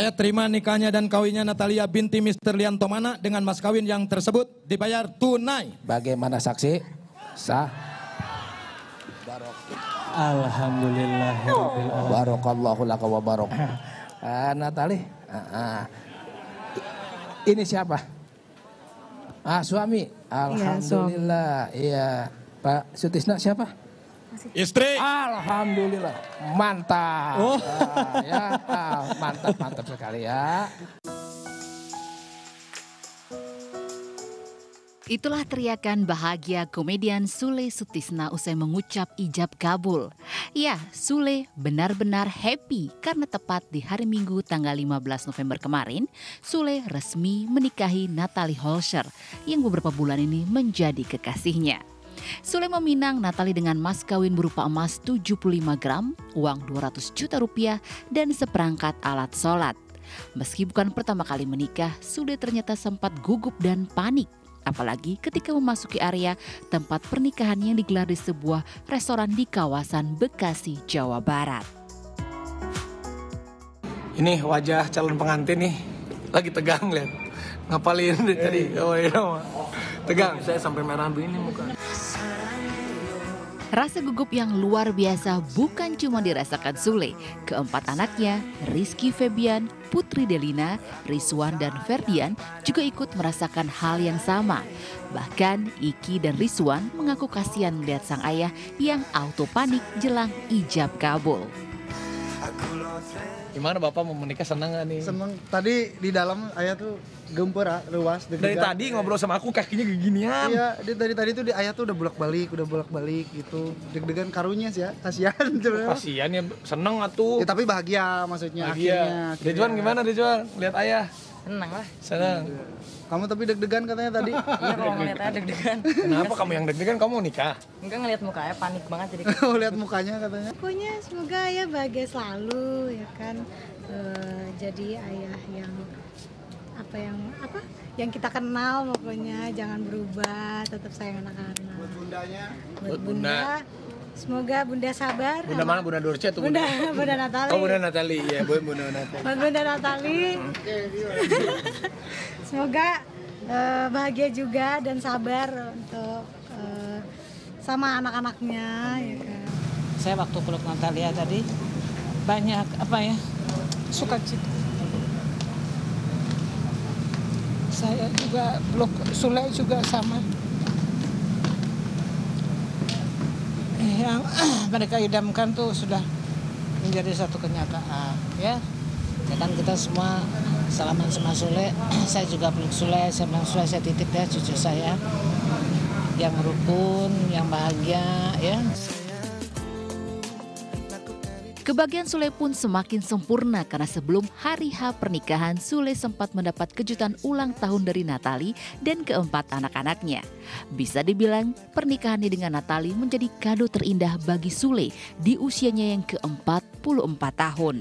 Saya terima nikahnya dan kawinnya Natalia binti Mr. Liantomana dengan mas kawin yang tersebut dibayar tunai. Bagaimana saksi? Sah. Alhamdulillah. Barokallahu laka wa barok. Natalie, ini siapa? Suami. Alhamdulillah. Iya. Pak Sutisna siapa? Istri. Alhamdulillah. Mantap. Oh. Mantap sekali ya. Itulah teriakan bahagia komedian Sule Sutisna usai mengucap ijab kabul. Ya, Sule benar-benar happy karena tepat di hari Minggu tanggal 15 November kemarin, Sule resmi menikahi Natalie Holscher yang beberapa bulan ini menjadi kekasihnya. Sule meminang Natalie dengan mas kawin berupa emas 75 gram, uang 200 juta rupiah, dan seperangkat alat sholat. Meski bukan pertama kali menikah, Sule ternyata sempat gugup dan panik. Apalagi ketika memasuki area tempat pernikahan yang digelar di sebuah restoran di kawasan Bekasi, Jawa Barat. Ini wajah calon pengantin nih, lagi tegang lihat. Ngapalin tadi, tegang. Saya sampai merah begini muka. Rasa gugup yang luar biasa bukan cuma dirasakan Sule. Keempat anaknya, Rizky Febian, Putri Delina, Rizwan, dan Ferdian juga ikut merasakan hal yang sama. Bahkan Iki dan Rizwan mengaku kasihan melihat sang ayah yang auto panik jelang ijab kabul. Gimana Bapak mau menikah, senang gak nih? Senang. Tadi di dalam ayah tuh gempera, luas. Dari tadi ngobrol sama aku kakinya ginian. Iya, dari tadi tuh ayah tuh udah bolak-balik gitu. Deg-degan karunya sih ya, kasihan. Kasihan ya, seneng atuh. Ya tapi bahagia maksudnya akhirnya. Rizwan gimana Rizwan? Lihat ayah? Senang lah. Senang. Kamu tapi deg-degan katanya tadi. Iya kalau ngeliat ayah deg-degan. Kenapa kamu yang deg-degan? Kamu mau nikah? Enggak, ngeliat mukanya panik banget jadi. Lihat mukanya katanya. Pokoknya semoga ayah bahagia selalu ya kan. Jadi ayah yang yang kita kenal, pokoknya jangan berubah, tetap sayang anak-anak. Buat bundanya, buat bunda, semoga bunda sabar. Bunda mana? Bunda Dorce atau bunda? Bunda Natalie. Oh, bunda Natalie ya, bunda Natalie. Buat bunda Natalie. Semoga bahagia juga dan sabar untuk sama anak-anaknya. Ya kan? Saya waktu peluk Natalia tadi banyak sukacita. Saya juga peluk Sule juga sama. Yang mereka idamkan tuh sudah menjadi satu kenyataan ya. Ya kan kita semua salaman sama Sule, saya juga peluk Sule, saya titip ya cucu saya yang rukun, yang bahagia ya. Kebahagiaan Sule pun semakin sempurna karena sebelum hari H pernikahan, Sule sempat mendapat kejutan ulang tahun dari Natalie dan keempat anak-anaknya. Bisa dibilang pernikahannya dengan Natalie menjadi kado terindah bagi Sule di usianya yang ke-44 tahun.